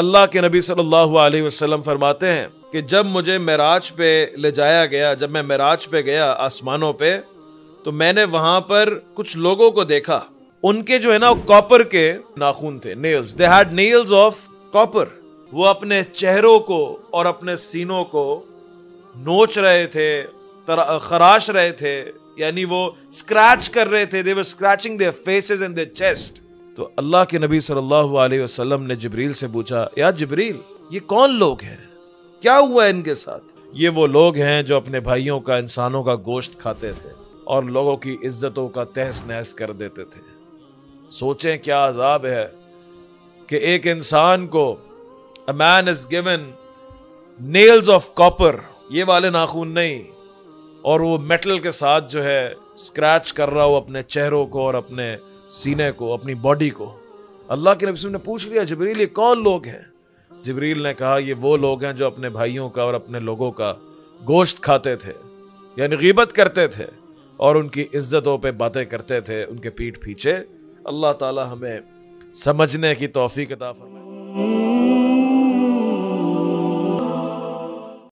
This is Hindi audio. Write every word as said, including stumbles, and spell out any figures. अल्लाह के नबी सल्लल्लाहु अलैहि वसल्लम फरमाते हैं कि जब मुझे मैराज पे ले जाया गया, जब मैं मैराज पे गया आसमानों पे, तो मैंने वहाँ पर कुछ लोगों को देखा, उनके जो है ना कॉपर के नाखून थे, nails, they had nails of copper. वो अपने चेहरों को और अपने सीनों को नोच रहे थे, खराश रहे थे, यानी वो स्क्रैच कर रहे थे, they were scratching their faces and their chest. तो अल्लाह के नबी सल्लल्लाहु अलैहि वसल्लम ने जिब्रील से पूछा, या जिब्रील, ये कौन लोग हैं, क्या हुआ इनके साथ? ये वो लोग हैं जो अपने भाइयों का, इंसानों का गोश्त खाते थे और लोगों की इज्जतों का तहस नहस कर देते थे। सोचें क्या अजाब है कि एक इंसान को a man is given nails of copper, ये वाले नाखून नहीं, और वो मेटल के साथ जो है स्क्रैच कर रहा हो अपने चेहरों को और अपने सीने को, अपनी बॉडी को। अल्लाह के नबी ने पूछ लिया, जिब्रील ये कौन लोग हैं? जिब्रील ने कहा, ये वो लोग हैं जो अपने भाइयों का और अपने लोगों का गोश्त खाते थे, यानी गीबत करते थे और उनकी इज्जतों पे बातें करते थे, उनके पीठ पीछे। अल्लाह ताला हमें समझने की तौफीक अता फरमाए।